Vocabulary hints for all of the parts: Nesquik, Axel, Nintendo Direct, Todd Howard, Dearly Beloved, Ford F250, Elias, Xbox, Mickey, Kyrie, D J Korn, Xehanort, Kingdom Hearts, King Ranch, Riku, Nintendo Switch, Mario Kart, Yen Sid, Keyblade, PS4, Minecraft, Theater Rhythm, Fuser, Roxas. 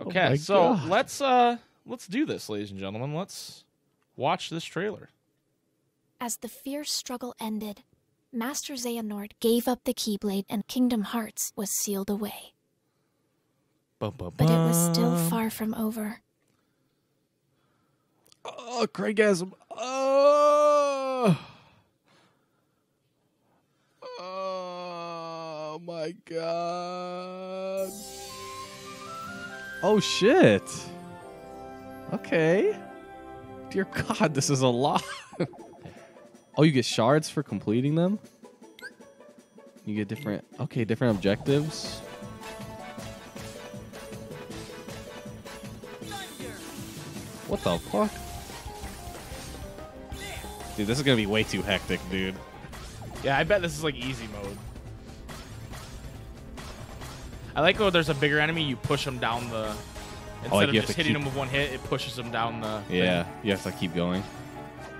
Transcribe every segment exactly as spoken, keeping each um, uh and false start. Okay, oh so God. let's uh let's do this, ladies and gentlemen. Let's watch this trailer. As the fierce struggle ended, Master Xehanort gave up the Keyblade and Kingdom Hearts was sealed away. Bum, bum, but it was still far from over. Oh, Craigasm. Oh. Oh my God. Oh shit. Okay. Dear God, this is a lot. Oh, you get shards for completing them? You get different, okay, different objectives. What the fuck? Dude, this is gonna be way too hectic, dude. Yeah, I bet this is like easy mode. I like when there's a bigger enemy, you push them down the... Instead oh, like of just hitting keep... them with one hit, it pushes them down the... Yeah, thing. You have to keep going.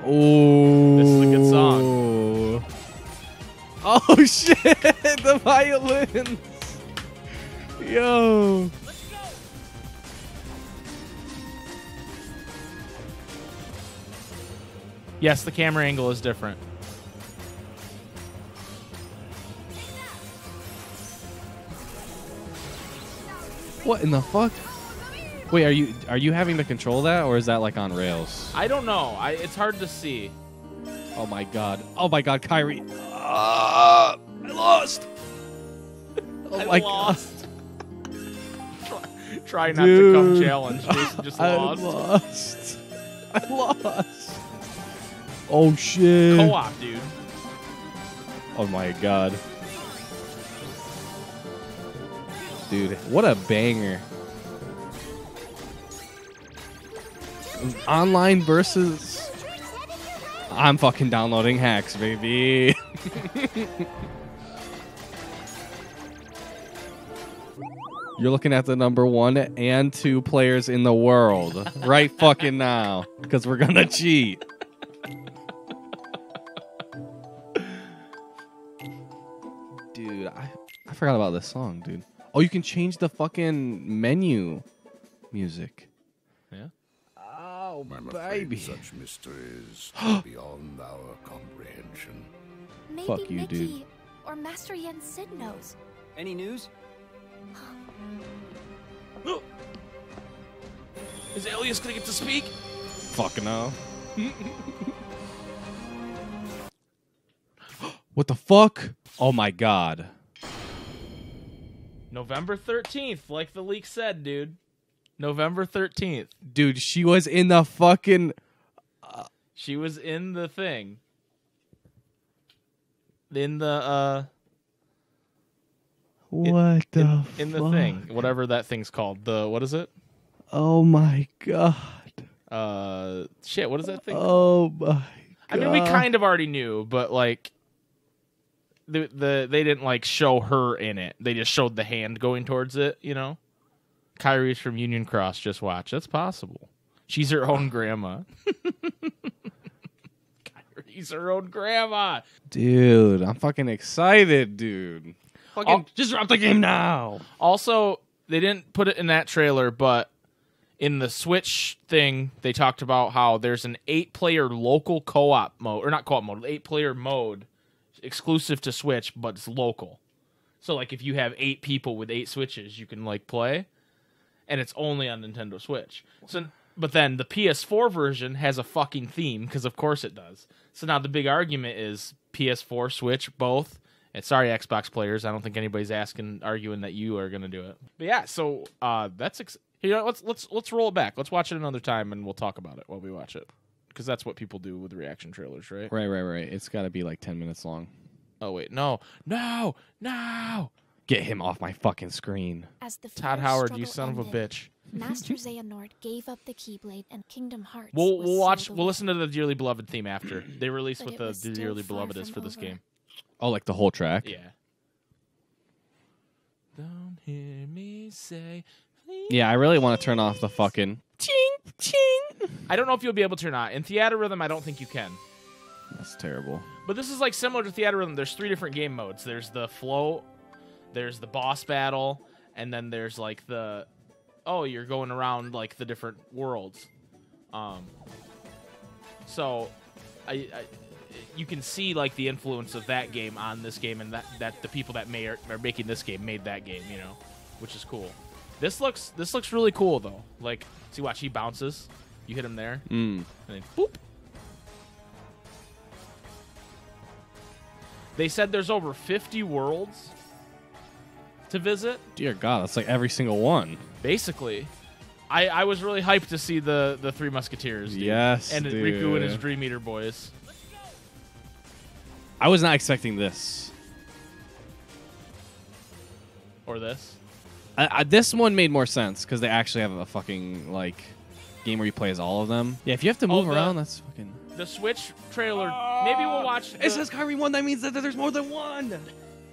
Oh, this is a good song. Oh, shit! The violins! Yo! Yes, the camera angle is different. What in the fuck? Wait, are you are you having to control that, or is that like on rails? I don't know. I it's hard to see. Oh my God! Oh my God, Kyrie! Uh, I lost. Oh I my lost. God. Try not Dude. to come challenge. Jason just lost. I lost. I lost. Oh shit! Co-op, dude. Oh my God, dude! What a banger! Online versus. I'm fucking downloading hacks, baby. You're looking at the number one and two players in the world right fucking now, because we're gonna cheat. Dude, I, I forgot about this song, dude. Oh, you can change the fucking menu music. Yeah? Oh, I'm baby. Such mysteries are beyond our comprehension. Maybe Fuck you, Mickey dude. Or Master Yen Sid knows. Any news? Is Elias gonna get to speak? Fuck no. What the fuck? Oh my God. November thirteenth, like the leak said, dude. November thirteenth. Dude, she was in the fucking... Uh, she was in the thing. In the... Uh, what in, the in, fuck? In the thing. Whatever that thing's called. The... What is it? Oh, my God. Uh, shit, what is that thing called? Oh, my God. I mean, we kind of already knew, but, like... The, the They didn't, like, show her in it. They just showed the hand going towards it, you know? Kyrie's from Union Cross. Just watch. That's possible. She's her own grandma. Kyrie's her own grandma. Dude, I'm fucking excited, dude. Fucking I'll just drop the game now. Also, they didn't put it in that trailer, but in the Switch thing, they talked about how there's an eight-player local co-op mode, or not co-op mode, eight-player mode exclusive to Switch, but it's local. So, like, if you have eight people with eight Switches, you can, like, play. And it's only on Nintendo Switch. So, but then the P S four version has a fucking theme, because of course it does. So now the big argument is P S four, Switch, both. And sorry, Xbox players, I don't think anybody's asking, arguing that you are gonna do it. But yeah, so uh, that's ex you know let's let's let's roll it back. Let's watch it another time, and we'll talk about it while we watch it, because that's what people do with reaction trailers, right? Right, right, right. It's got to be like ten minutes long. Oh wait, no, no, no. Get him off my fucking screen. As the Todd Howard, you son ended, of a bitch. Master Xehanort gave up the Keyblade and Kingdom Hearts. We'll, we'll watch. We'll listen to the Dearly Beloved theme after they release what the Dearly Beloved is for over. this game. Oh, like the whole track? Yeah. Don't hear me say. Please. Yeah, I really want to turn off the fucking. Ching ching. I don't know if you'll be able to or not. In Theater Rhythm, I don't think you can. That's terrible. But this is like similar to Theater Rhythm. There's three different game modes. There's the flow. There's the boss battle, and then there's like the oh, you're going around like the different worlds. Um, so I, I you can see like the influence of that game on this game, and that that the people that may are, are making this game made that game, you know, which is cool. This looks this looks really cool though. Like, see, watch, he bounces, you hit him there, mm. and then boop. They said there's over fifty worlds to visit. Dear God, that's like every single one. Basically, I, I was really hyped to see the the Three Musketeers. Dude. Yes, and dude. Riku and his Dream Eater boys. I was not expecting this. Or this. I, I, this one made more sense because they actually have a fucking like game where you play as all of them. Yeah, if you have to move oh, the, around, that's fucking. The Switch trailer. Oh, maybe we'll watch. The... It says Kyrie one. That means that there's more than one.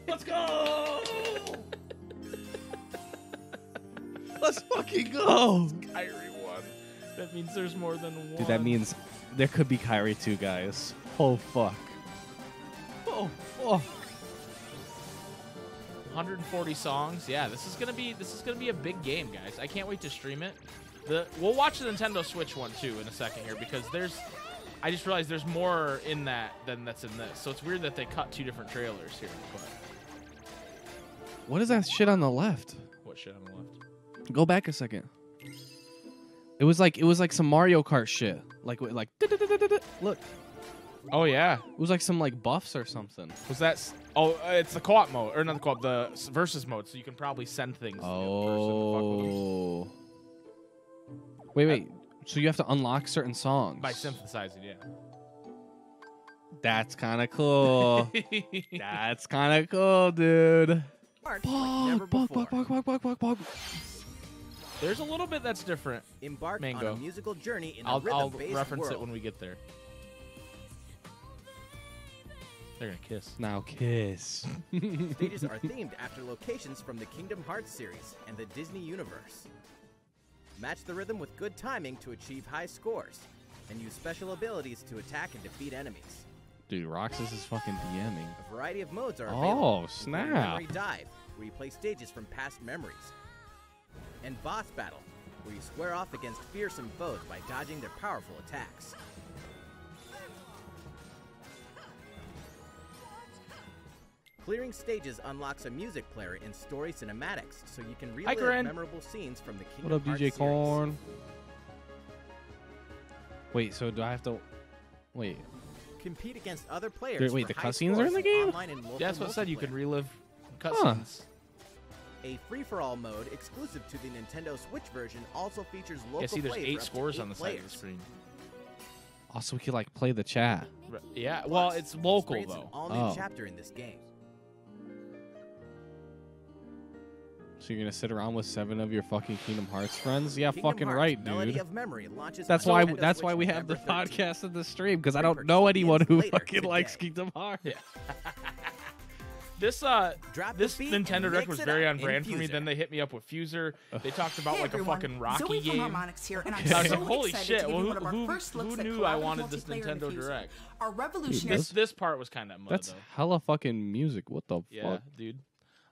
Let's go. Let's fucking go. It's Kyrie one. That means there's more than one. Dude, that means there could be Kyrie two, guys. Oh fuck. Oh fuck. one hundred forty songs. Yeah, this is gonna be this is gonna be a big game, guys. I can't wait to stream it. The we'll watch the Nintendo Switch one too in a second here because there's. I just realized there's more in that than that's in this. So it's weird that they cut two different trailers here. But. What is that shit on the left? What shit on the left? Go back a second. It was like it was like some Mario Kart shit. Like like da, da, da, da, da. Look. Oh yeah. It was like some like buffs or something. Was that? Oh, it's the co-op mode or not the co-op, the versus mode. So you can probably send things. Oh. To the other person to fuck with them. Wait, wait. Uh, So you have to unlock certain songs. By synthesizing, yeah. That's kind of cool. That's kind of cool, dude. Bog, like bog, bog, bog, bog, bog, bog, bog. There's a little bit that's different. Embark Mango. On a musical journey in I'll, a I'll reference world. It when we get there. They're going to kiss. Now kiss. Stages are themed after locations from the Kingdom Hearts series and the Disney universe. Match the rhythm with good timing to achieve high scores, and use special abilities to attack and defeat enemies. Dude, Roxas is fucking DMing. A variety of modes are available. Oh, snap. Memory Dive, where you play stages from past memories. And Boss Battle, where you square off against fearsome foes by dodging their powerful attacks. Clearing stages unlocks a music player in story cinematics, so you can relive memorable scenes from the Kingdom Hearts series. What up, D J Korn? Wait, so do I have to... Wait. Compete against other players. Dude, wait, the cutscenes are in the game? Yeah, that's what I said. You can relive cutscenes. Huh. A free-for-all mode exclusive to the Nintendo Switch version also features local. Yeah, see, there's eight scores on the side of the screen. Also, we could like play the chat. Yeah, well, it's local though. All-new chapter in this game. So you're gonna sit around with seven of your fucking Kingdom Hearts friends? Yeah, Kingdom fucking Hearts, right, dude. Of memory that's why. Nintendo that's Switch why we have the podcast and the stream because I don't know anyone who fucking today. likes Kingdom Hearts. Yeah. this uh, Drop this Nintendo Direct was very on brand for me. Then they hit me up with Fuser. They talked about hey, like everyone. a fucking Rocky Zoe game. From here, and I'm so I was like, holy shit! Well, who, who, who knew I wanted this Nintendo Direct? Our revolutionary. This this part was kind of mud. That's hella fucking music. What the fuck? Yeah, dude.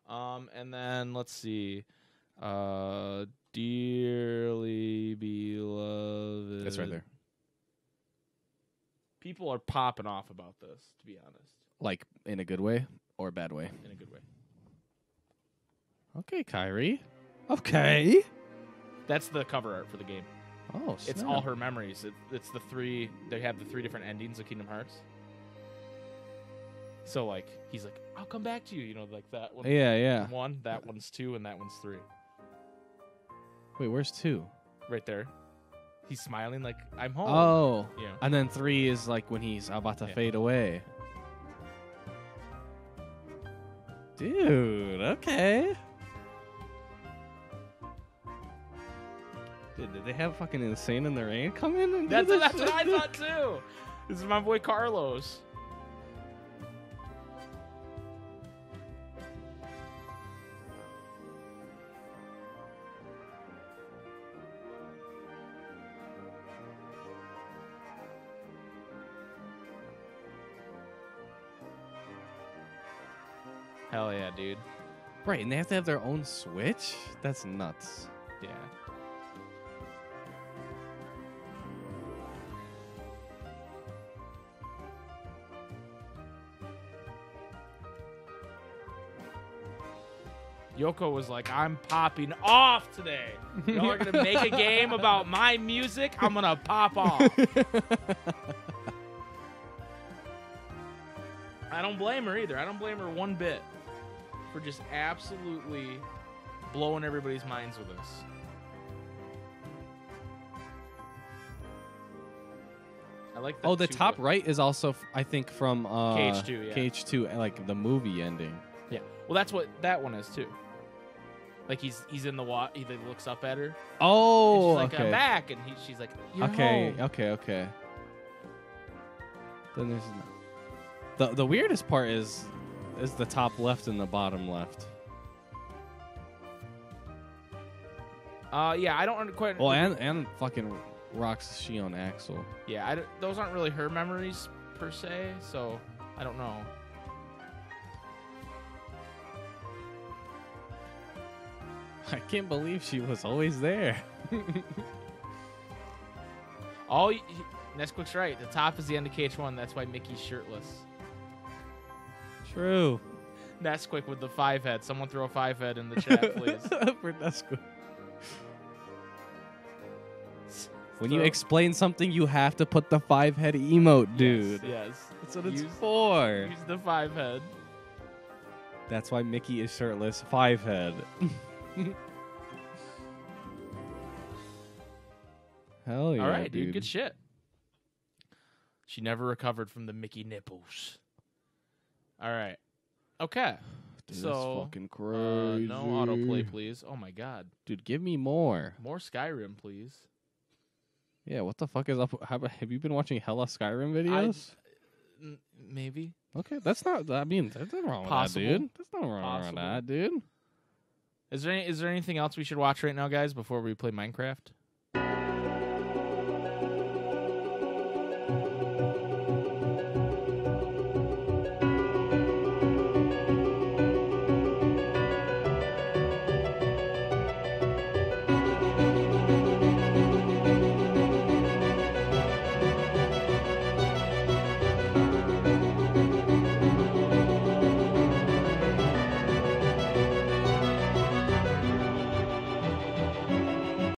Um, and then let's see, uh, Dearly Beloved. It's right there. People are popping off about this, to be honest. Like in a good way or a bad way? In a good way. Okay, Kyrie. Okay. That's the cover art for the game. Oh, snap. It's all her memories. It, it's the three. They have the three different endings of Kingdom Hearts. So like he's like, I'll come back to you, you know, like that one. Yeah, yeah. One, that one's two, and that one's three. Wait, where's two? Right there. He's smiling like I'm home. Oh, yeah. And then three is like when he's about to yeah. fade away. Dude, okay. Dude, did they have fucking Insane in the Rain come in? And that's that's what I thought too. This is my boy Carlos. Hell yeah, dude. Right, and they have to have their own Switch? That's nuts. Yeah. Yoko was like, I'm popping off today. Y'all are going to make a game about my music? I'm going to pop off. I don't blame her either. I don't blame her one bit for just absolutely blowing everybody's minds with this. I like that. Oh, the top look. Right is also, I think, from uh, K H two, yeah. K H two, like the movie ending. Yeah. Well, that's what that one is too. Like he's he's in the water. He looks up at her. Oh, and she's like, okay. I'm back, and he, she's like, you're okay, home. okay, okay. Then there's the the weirdest part is is the top left and the bottom left. Uh, yeah, I don't quite. Well, and and fucking Roxas, she on Axel. Yeah, I, those aren't really her memories per se, so I don't know. I can't believe she was always there. All you, Nesquik's right. The top is the end of K H one. That's why Mickey's shirtless. True. Nesquik with the five head. Someone throw a five head in the chat, please. For Nesquik. When you explain something, you have to put the five head emote, dude. Yes, yes. That's what it's use, for. Use the five head. That's why Mickey is shirtless. Five head. Hell yeah. All right, dude. dude. Good shit. She never recovered from the Mickey nipples. All right. Okay. Dude, so, that's fucking crazy. Uh, no autoplay, please. Oh, my God. Dude, give me more. More Skyrim, please. Yeah, what the fuck is up? Have, have you been watching hella Skyrim videos? I, n maybe. Okay, that's not, I mean, that's not wrong Possible. with that, dude. That's not wrong Possible. with that, dude. Is there, any, is there anything else we should watch right now, guys, before we play Minecraft?